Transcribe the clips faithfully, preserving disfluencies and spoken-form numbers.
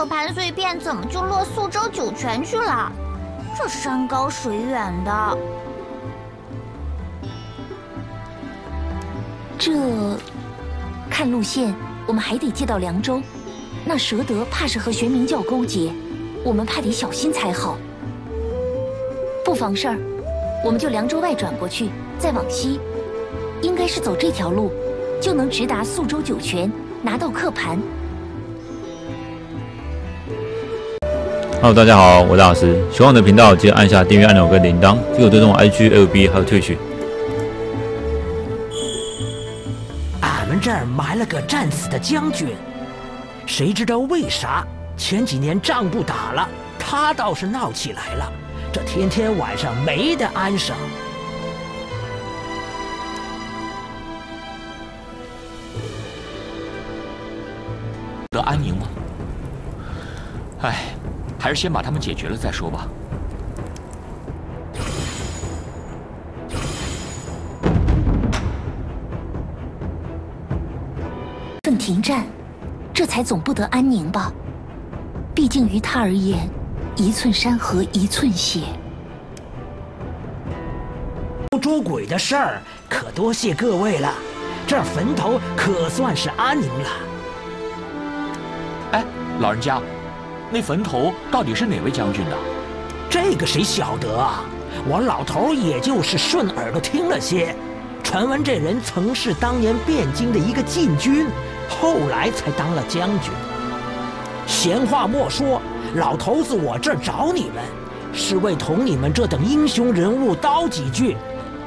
可盘碎片怎么就落宿州酒泉去了？这山高水远的。这，看路线，我们还得借到凉州。那蛇德怕是和玄冥教勾结，我们怕得小心才好。不妨事儿，我们就凉州外转过去，再往西，应该是走这条路，就能直达宿州酒泉，拿到刻盘。 Hello， 大家好，我是大师。喜欢我的频道，记得按下订阅按钮跟铃铛，记得追踪我 I G、F B 还有Twitch。俺们这儿埋了个战死的将军，谁知道为啥前几年仗不打了，他倒是闹起来了，这天天晚上没得安生。得安宁吗？哎。 还是先把他们解决了再说吧。奋停战，这才总不得安宁吧？毕竟于他而言，一寸山河一寸血。捉鬼的事儿可多谢各位了，这坟头可算是安宁了。哎，老人家。 那坟头到底是哪位将军的？这个谁晓得啊？我老头也就是顺耳朵听了些，传闻这人曾是当年汴京的一个禁军，后来才当了将军。闲话莫说，老头子我这找你们，是为同你们这等英雄人物叨几句。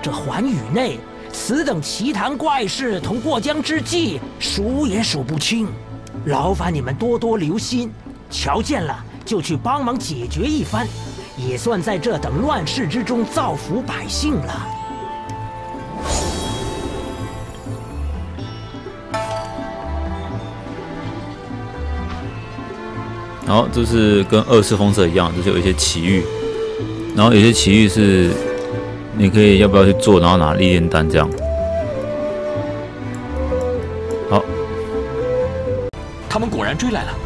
这寰宇内，此等奇谈怪事同过江之鲫，数也数不清。劳烦你们多多留心。 瞧见了就去帮忙解决一番，也算在这等乱世之中造福百姓了。然后这是跟二次封社一样，就是有一些奇遇，然后有些奇遇是你可以要不要去做，然后拿历练单这样。好，他们果然追来了。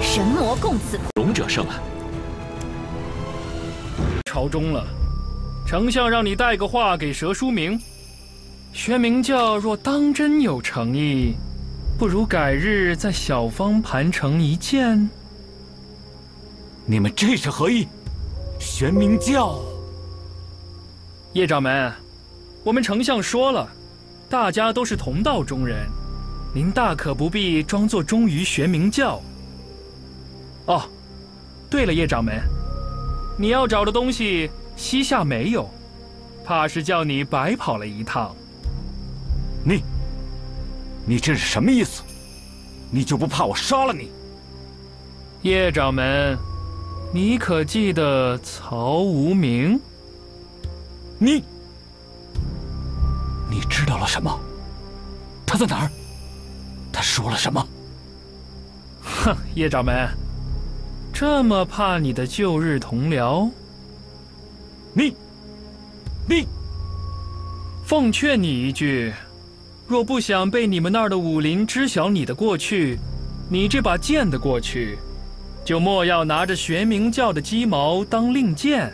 神魔共此，勇者胜啊！朝中了，丞相让你带个话给佘书明。玄冥教若当真有诚意，不如改日在小方盘城一见。你们这是何意？玄冥教，叶掌门，我们丞相说了，大家都是同道中人，您大可不必装作忠于玄冥教。 哦，对了，叶掌门，你要找的东西西夏没有，怕是叫你白跑了一趟。你，你这是什么意思？你就不怕我杀了你？叶掌门，你可记得曹无名？你，你知道了什么？他在哪儿？他说了什么？哼，叶掌门。 这么怕你的旧日同僚？你，你，奉劝你一句，若不想被你们那儿的武林知晓你的过去，你这把剑的过去，就莫要拿着玄冥教的鸡毛当令箭。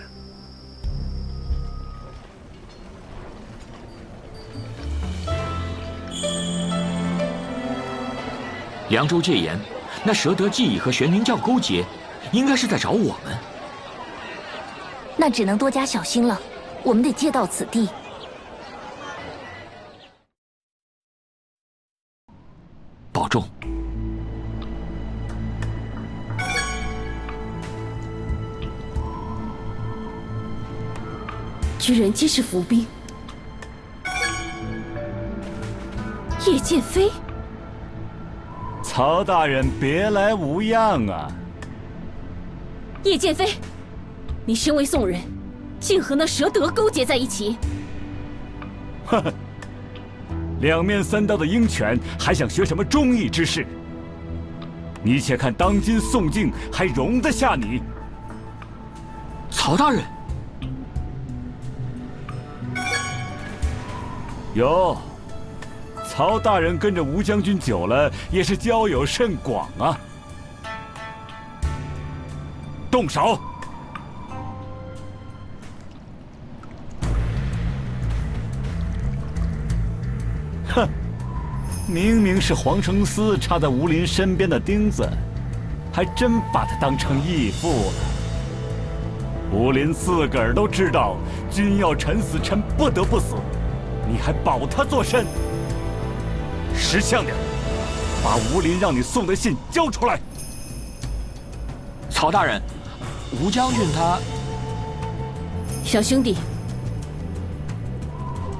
凉州戒严，那蛇德既已和玄冥教勾结。 应该是在找我们，那只能多加小心了。我们得借到此地。保重。居人皆是伏兵。叶剑飞，曹大人别来无恙啊！ 叶剑飞，你身为宋人，竟和那蛇德勾结在一起！哈哈，两面三刀的鹰犬还想学什么忠义之士？你且看当今宋境还容得下你？曹大人，有，曹大人跟着吴将军久了，也是交友甚广啊。动手！ 哼，明明是黄承思插在吴林身边的钉子，还真把他当成义父了。吴林自个儿都知道，君要臣死，臣不得不死，你还保他作甚？识相点，把吴林让你送的信交出来。曹大人，吴将军他……小兄弟，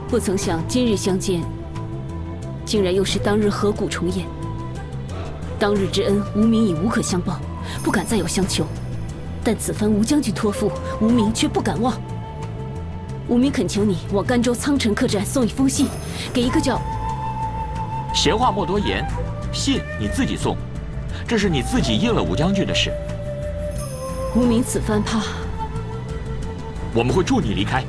不曾想今日相见。 竟然又是当日河谷重演，当日之恩，无名已无可相报，不敢再有相求。但此番吴将军托付，无名却不敢忘。无名恳求你往甘州苍城客栈送一封信，给一个叫……闲话莫多言，信你自己送，这是你自己应了吴将军的事。无名此番怕……我们会助你离开。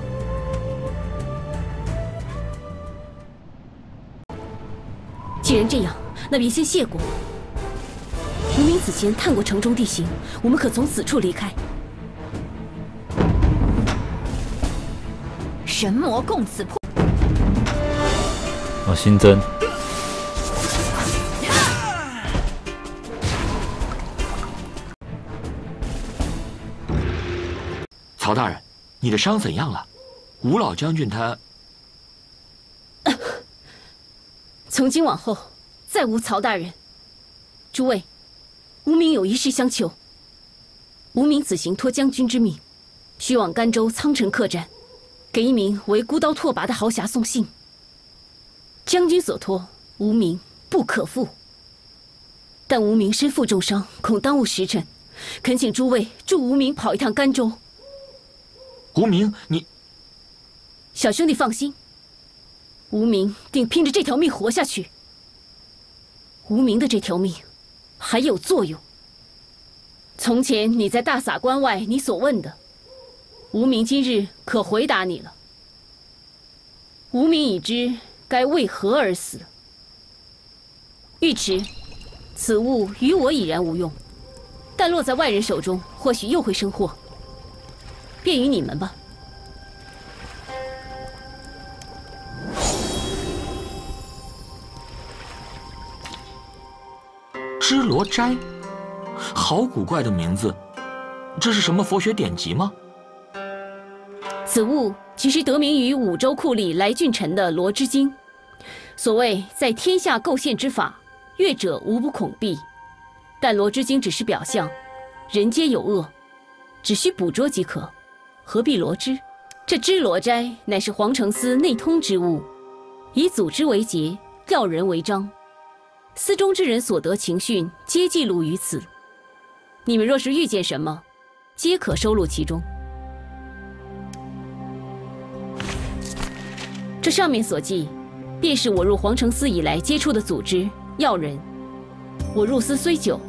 既然这样，那便先谢过。无名此前探过城中地形，我们可从此处离开。神魔共此破。哦，新增。曹大人，你的伤怎样了？吴老将军他…… 从今往后，再无曹大人。诸位，无名有一事相求。无名此行托将军之命，须往甘州苍城客栈，给一名为孤刀拓跋的豪侠送信。将军所托，无名不可负。但无名身负重伤，恐耽误时辰，恳请诸位助无名跑一趟甘州。无名，你……小兄弟放心。 无名定拼着这条命活下去。无名的这条命还有作用。从前你在大撒关外，你所问的，无名今日可回答你了。无名已知该为何而死。尉迟，此物于我已然无用，但落在外人手中，或许又会生祸。便于你们吧。 芝罗斋，好古怪的名字，这是什么佛学典籍吗？此物其实得名于五州库里来俊臣的《罗织经》。所谓在天下构陷之法，阅者无不恐避。但《罗织经》只是表象，人皆有恶，只需捕捉即可，何必罗织？这芝罗斋乃是黄承思内通之物，以组织为结，要人为章。 思中之人所得情讯，皆记录于此。你们若是遇见什么，皆可收录其中。这上面所记，便是我入黄承思以来接触的组织要人。我入司虽久，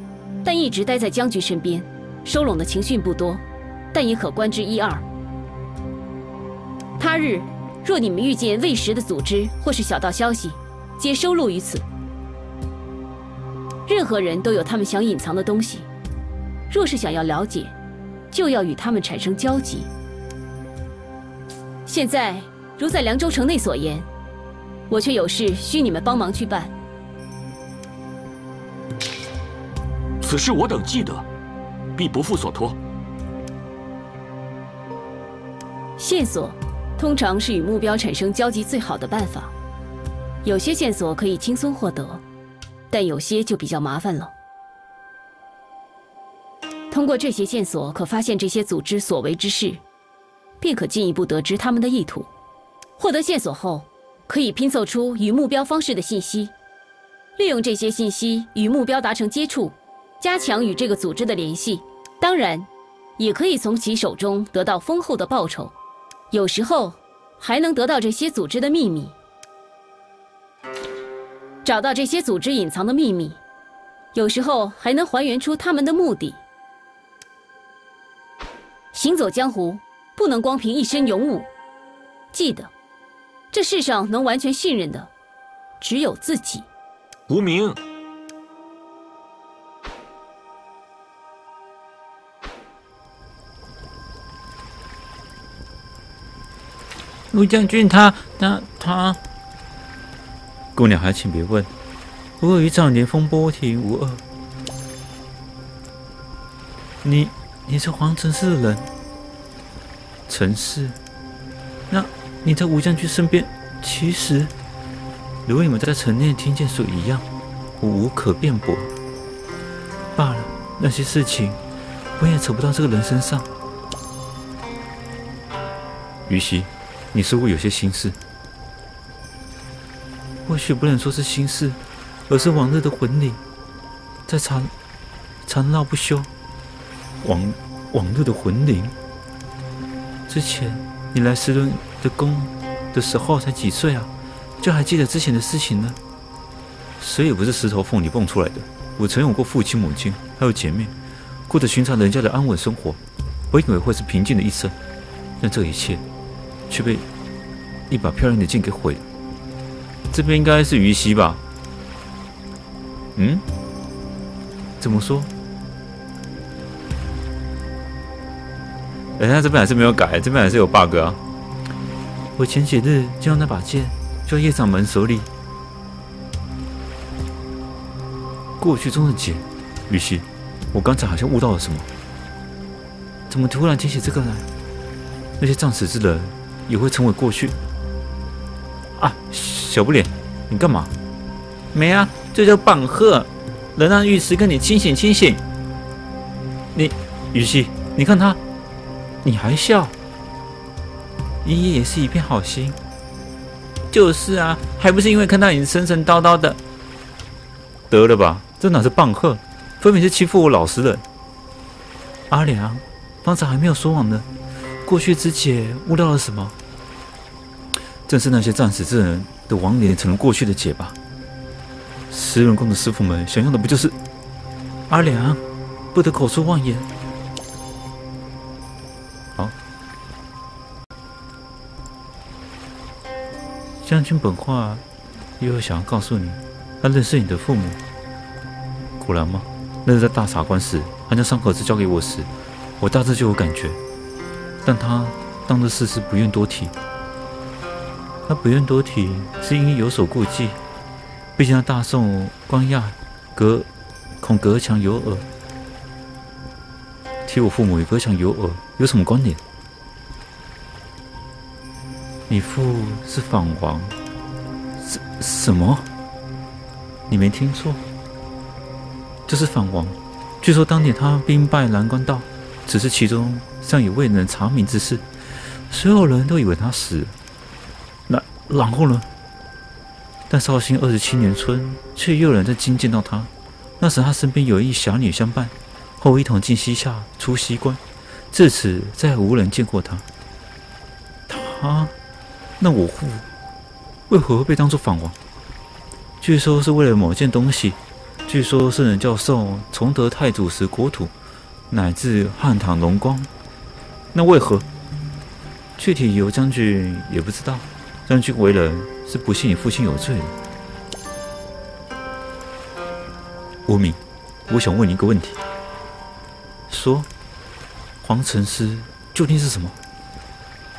但一直待在将军身边，收拢的情讯不多，但也可观之一二。他日若你们遇见未实的组织或是小道消息，皆收录于此。 任何人都有他们想隐藏的东西，若是想要了解，就要与他们产生交集。现在如在凉州城内所言，我却有事需你们帮忙去办。此事我等记得，必不负所托。线索通常是与目标产生交集最好的办法，有些线索可以轻松获得。 但有些就比较麻烦了。通过这些线索，可发现这些组织所为之事，便可进一步得知他们的意图。获得线索后，可以拼凑出与目标方式的信息，利用这些信息与目标达成接触，加强与这个组织的联系。当然，也可以从其手中得到丰厚的报酬，有时候还能得到这些组织的秘密。 找到这些组织隐藏的秘密，有时候还能还原出他们的目的。行走江湖，不能光凭一身勇武。记得，这世上能完全信任的，只有自己。无名。 陆将军他，他他他，姑娘还请别问，不过于长年风波亭无二。你你是皇城市的人，陈氏，那你在吴将军身边，其实如你们在城内听见所一样，我无可辩驳。罢了，那些事情我也扯不到这个人身上。于西。 你似乎有些心事，或许不能说是心事，而是往日的魂灵在缠缠绕不休。往往日的魂灵，之前你来石轮的宫的时候才几岁啊，就还记得之前的事情呢？谁也不是石头缝里蹦出来的。我曾有过父亲、母亲，还有姐妹，过着寻常人家的安稳生活。我以为会是平静的一生，但这一切。 却被一把漂亮的剑给毁了。这边应该是于西吧？嗯？怎么说？哎、欸，那这边还是没有改，这边还是有 bug 啊！我前几日见到那把剑，就在叶掌门手里。过去中的劫，于西，我刚才好像悟到了什么？怎么突然提起这个来？那些仗死之人。 也会成为过去啊！小不脸，你干嘛？没啊，这叫棒喝，能让玉石跟你清醒清醒。你，于西，你看他，你还笑？爷爷也是一片好心。就是啊，还不是因为看到你神神叨叨的。得了吧，这哪是棒喝，分明是欺负我老实人。阿良，方才还没有说完呢。 过去之解悟到了什么？正是那些战死之人的亡灵成了过去的解吧。石轮宫的师傅们想要的不就是……阿良，不得口出妄言。好，将军本话也有想要告诉你，他认识你的父母。果然吗？那是在大傻关时，他将伤口纸交给我时，我大致就有感觉。 但他当着世事不愿多提。他不愿多提，是因为有所顾忌。毕竟他大宋关押，隔恐隔墙有耳。提我父母与隔墙有耳有什么关联？你父是反王？什什么？你没听错，就是反王。据说当年他兵败蓝关道，只是其中。 尚也未能查明之事，所有人都以为他死了。那然后呢？但绍兴二十七年春，却又有人在京见到他。那时他身边有一侠女相伴，后一同进西夏出西关，至此再无人见过他。他，那我父为何会被当作反王？据说是为了某件东西，据说是人教授崇德太祖时国土，乃至汉唐荣光。 那为何？具体由将军也不知道。将军为人是不信你父亲有罪的。无名，我想问你一个问题。说，皇城师究竟是什么？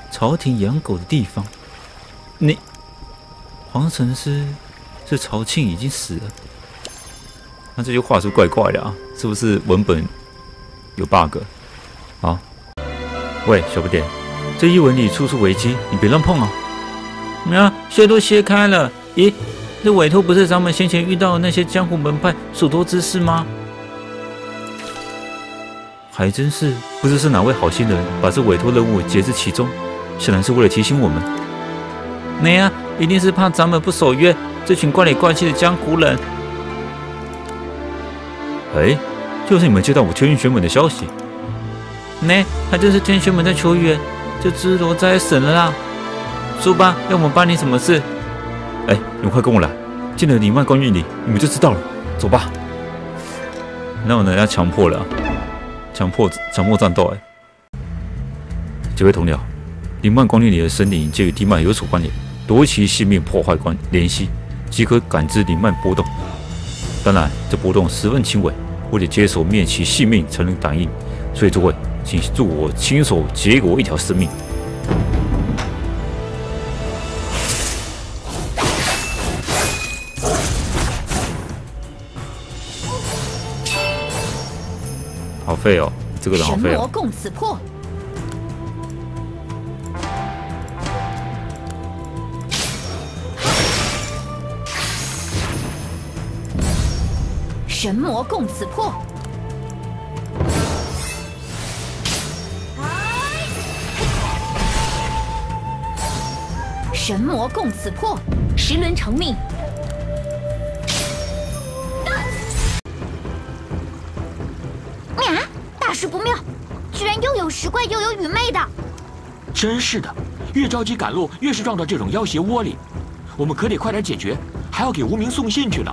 朝廷养狗的地方。你，皇城师是朝庆已经死了。那这句话是怪怪的啊，是不是文本有 bug？ 好。 喂，小不点，这一文里处处危机，你别乱碰啊！啊，些都切开了。咦，这委托不是咱们先前遇到的那些江湖门派所托之事吗？还真是，不知是哪位好心人把这委托任务截至其中，显然是为了提醒我们。没啊，一定是怕咱们不守约，这群怪里怪气的江湖人。哎，就是你们接到我天运玄门的消息。 呢，还真是天玄门在求援，这只罗灾神了啦！说吧，要我们帮你什么事？哎，你们快跟我来！进了里外关于你，你们就知道了。走吧。那我人家强迫了、啊，强迫强迫战斗哎、欸！几位同僚，里外关于你的生灵皆与地脉有所关联，夺其性命，破坏关联系，即可感知灵脉波动。当然，这波动十分轻微，为了接手灭其性命才能感应。所以诸位，请助我亲手结果一条生命。 好废哦，这个人好废哦！神魔共此魄。神魔共此魄。神魔共此魄，十轮成命。 事不妙，居然又有石怪又有愚昧的，真是的！越着急赶路，越是撞到这种妖邪窝里。我们可得快点解决，还要给无名送信去呢。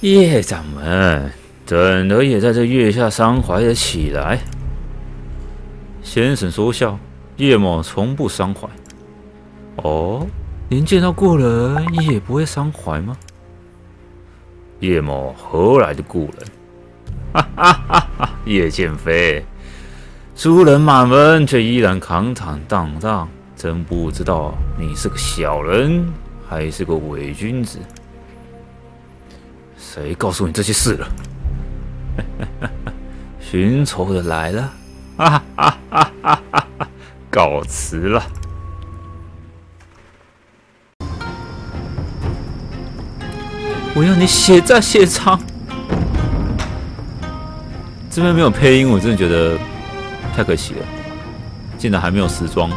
叶掌门，怎的也在这月下伤怀了起来？先生说笑，叶某从不伤怀。哦，您见到故人也不会伤怀吗？ 叶某何来的故人？哈哈哈哈！叶剑飞，书人满门，却依然扛扛荡荡，真不知道你是个小人还是个伪君子。谁告诉你这些事了？寻仇的来了！哈哈哈哈哈！告辞了。 我要你血债血偿。这边没有配音，我真的觉得太可惜了，竟然还没有时装。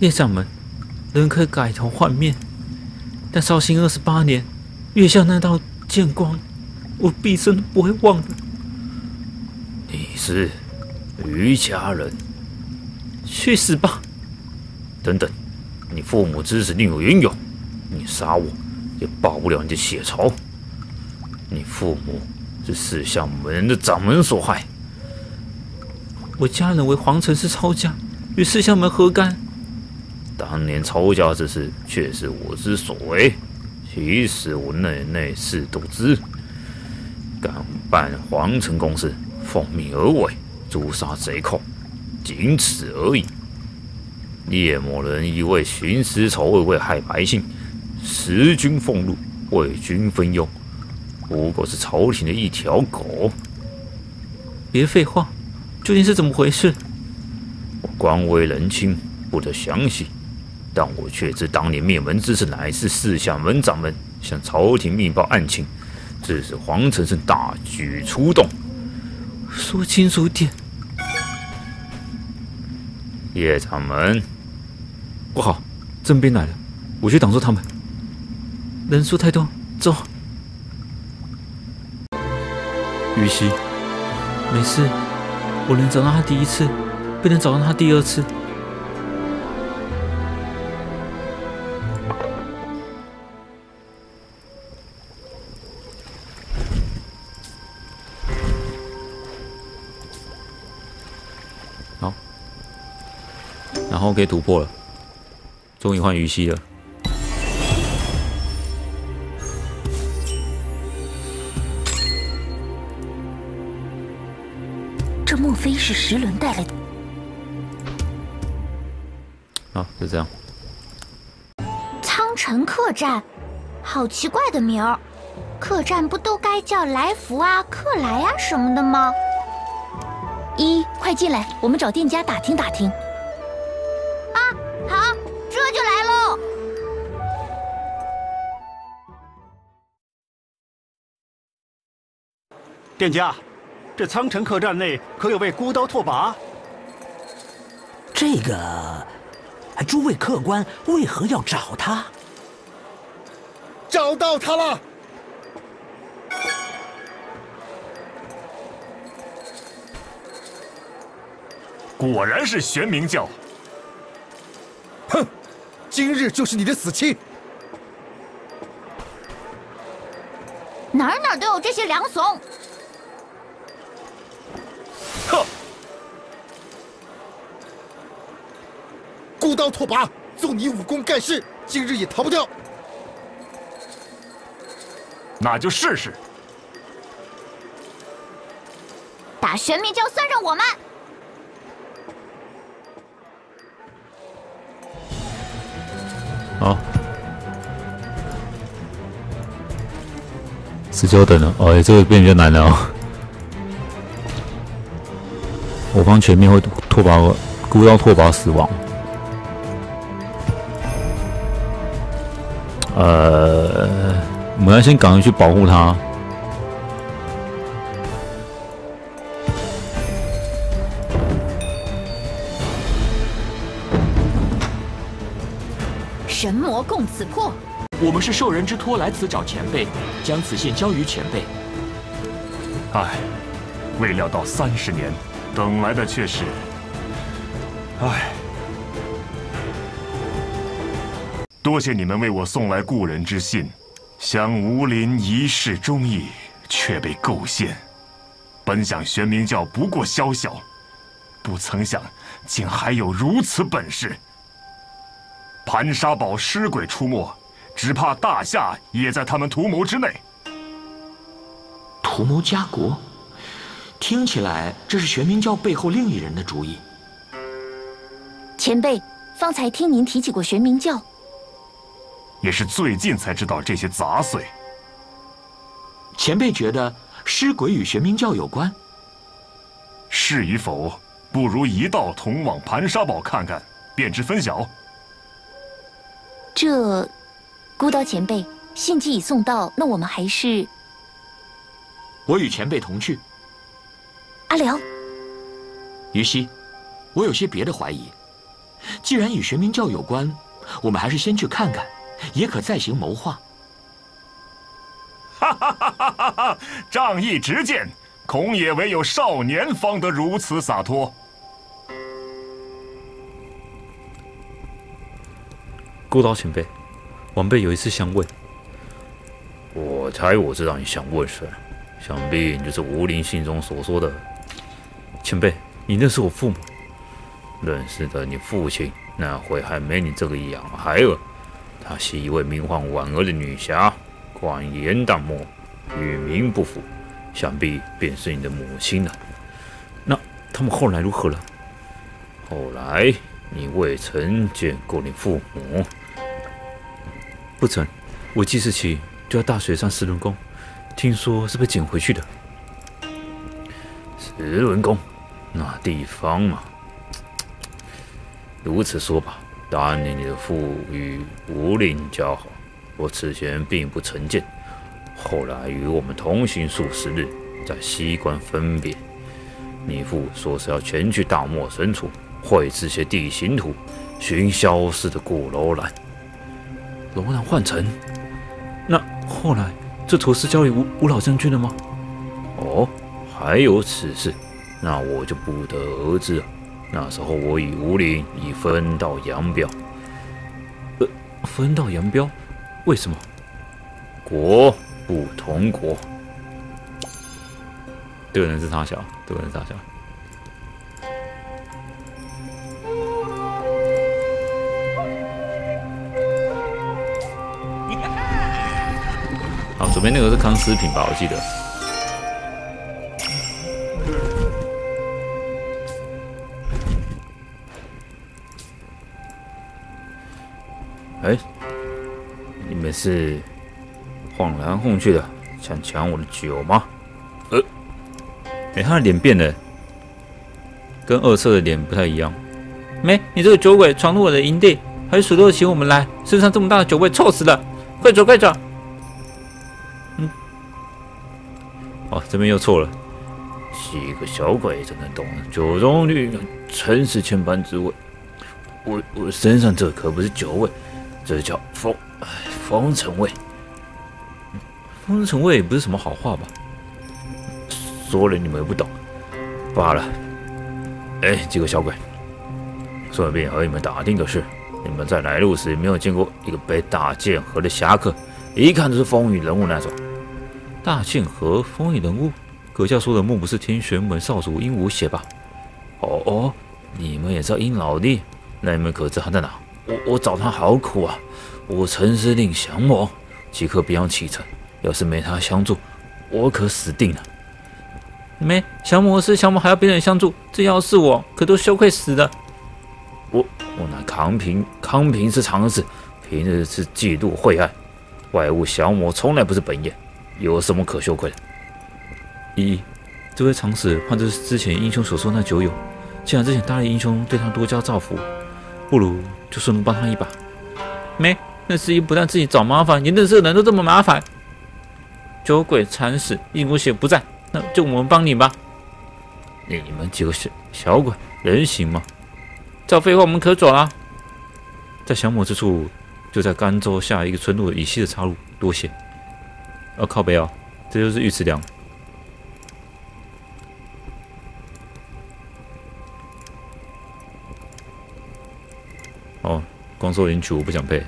叶掌门，人可改头换面，但绍兴二十八年，月下那道剑光，我毕生都不会忘的。 你是余家人，去死吧！等等，你父母之死另有缘由，你杀我也报不了你的血仇。你父母是四象门的掌门所害，我家人为皇城氏抄家，与四象门何干？当年抄家之事确是我之所为，其实我内内事都知，敢办皇城公事。 奉命而为，诛杀贼寇，仅此而已。叶某人一味徇私仇恶，为害百姓，食君俸禄，为君分忧，不过是朝廷的一条狗。别废话，究竟是怎么回事？我官微人轻，不得详细，但我却知当年灭门之事乃是四象门掌门向朝廷密报案情，致使皇城氏大举出动。 说清楚点，叶掌门。不好，征兵来了，我去挡住他们。人数太多，走。于西，没事，我能找到他第一次，不能找到他第二次。然后可以突破了，终于换鱼溪了。这莫非是石轮带来的？啊，就这样。苍城客栈，好奇怪的名儿。客栈不都该叫来福啊、客来啊什么的吗？一，快进来，我们找店家打听打听。 店家，这苍城客栈内可有位孤刀拓跋？这个，诸位客官为何要找他？找到他了！果然是玄冥教。哼，今日就是你的死期！哪儿哪儿都有这些梁怂。哼！孤刀拓跋，纵你武功盖世，今日也逃不掉。那就试试。打玄冥教算上我们。 好，十九等了，哦，这个变比较难了、哦。我方全面会拓跋，孤刀拓跋死亡。呃，我们要先赶快去保护他。神魔共此魄，我们是受人之托来此找前辈，将此信交于前辈。唉，未料到三十年，等来的却是……唉，多谢你们为我送来故人之信，想吴林一世忠义，却被构陷。本想玄冥教不过宵小，不曾想竟还有如此本事。 盘沙堡尸鬼出没，只怕大夏也在他们图谋之内。图谋家国，听起来这是玄冥教背后另一人的主意。前辈，方才听您提起过玄冥教，也是最近才知道这些杂碎。前辈觉得尸鬼与玄冥教有关？是与否，不如一道同往盘沙堡看看，便知分晓。 这，孤刀前辈，信既已送到，那我们还是……我与前辈同去。阿辽，于西，我有些别的怀疑。既然与玄冥教有关，我们还是先去看看，也可再行谋划。哈哈哈哈哈哈！仗义执剑，恐也唯有少年方得如此洒脱。 孤岛前辈，晚辈有一事相问。我猜我知道你想问谁，想必你就是吴林信中所说的前辈。你认识我父母？认识的你父亲，那会还没你这个养孩儿。她是一位名唤婉儿的女侠，寡言淡漠，与民不符，想必便是你的母亲了。那他们后来如何了？后来你未曾见过你父母。 不成，我记事起就要大雪山石轮宫，听说是被捡回去的。石轮宫，那地方嘛，如此说吧，当年你的父与吴林交好，我此前并不曾见，后来与我们同行数十日，在西关分别。你父说是要前去大漠深处绘制些地形图，寻消失的古楼兰。 楼兰换城，那后来这图是交给吴吴老将军了吗？哦，还有此事，那我就不得而知了。那时候我与吴林已分道扬镳。呃，分道扬镳？为什么？国不同国。这个人是他小，这个人是他小。 左边那个是康食品吧，我记得。哎，你们是晃来晃去的，想抢我的酒吗？呃，哎，他的脸变了，跟二侧的脸不太一样。没，你这个酒鬼闯入我的营地，还数落起我们来，身上这么大的酒味，臭死了！快走，快走！ 哦，这边又错了。几个小鬼真的懂了，酒中律真是千般滋味。我我身上这可不是酒味，这叫风风尘味。风尘味也不是什么好话吧？说了你们也不懂，罢了。哎，几个小鬼，顺便和你们打听个事：你们在来路时没有见过一个背大剑盒的侠客，一看就是风云人物那种。大剑和风云人物。葛教授的墓不是天玄门少主殷无邪吧？哦哦，你们也知道殷老弟，那你们可知他在哪？我我找他好苦啊！我陈司令降魔，即刻便要启程，要是没他相助，我可死定了。没降魔是降魔，还要别人相助，这要是我可都羞愧死了。我我乃康平，康平是常事，平日是嫉妒晦暗，外物降魔从来不是本业，有什么可羞愧的？ 一，这位长史怕这是之前英雄所说那酒友，既然之前大力英雄对他多加造福，不如就顺路帮他一把。没，那司仪不但自己找麻烦，连认识的人都这么麻烦。酒鬼惨死，殷无邪不在，那就我们帮你吧。你们几个小小鬼，人行吗？照废话，我们可走了。在降魔之处，就在甘州下一个村落以西的岔路，多谢。啊靠北啊，这就是尉迟良。 哦，光说领取我不想配。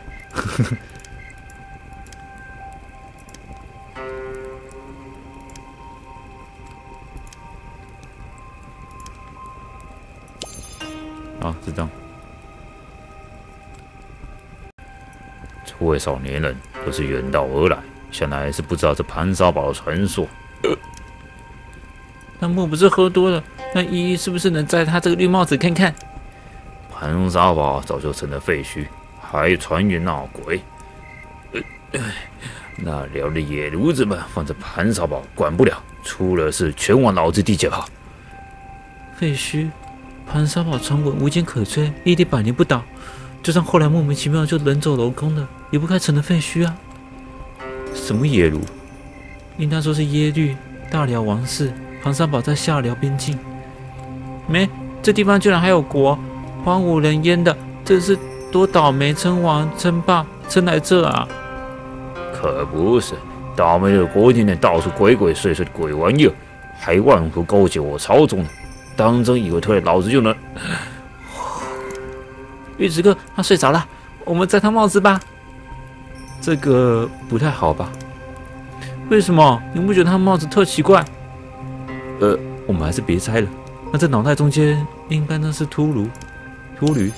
好，这张。这位少年人可是远道而来，想来是不知道这盘沙堡的传说。那莫不是喝多了？那依依是不是能摘他这个绿帽子看看？ 盘沙堡早就成了废墟，还传言闹鬼。呃、那辽的野驴子们放着盘沙堡管不了，出了事全往老子地界跑。废墟，盘沙堡传闻无坚可摧，屹立百年不倒，就算后来莫名其妙就人走楼空了，也不该成了废墟啊。什么野驴？应该说是耶律大辽王室，盘沙堡在下辽边境。没，这地方居然还有国！ 荒无人烟的，真是多倒霉！称王称霸称来这啊，可不是倒霉的国境内到处鬼鬼祟祟的鬼玩意儿，还妄图勾结我朝中呢，当真以为推了老子就能？尉迟哥，他睡着了，我们摘他帽子吧。这个不太好吧？为什么？你不觉得他帽子特奇怪？呃，我们还是别摘了。那这脑袋中间应该那是秃噜。秃驴。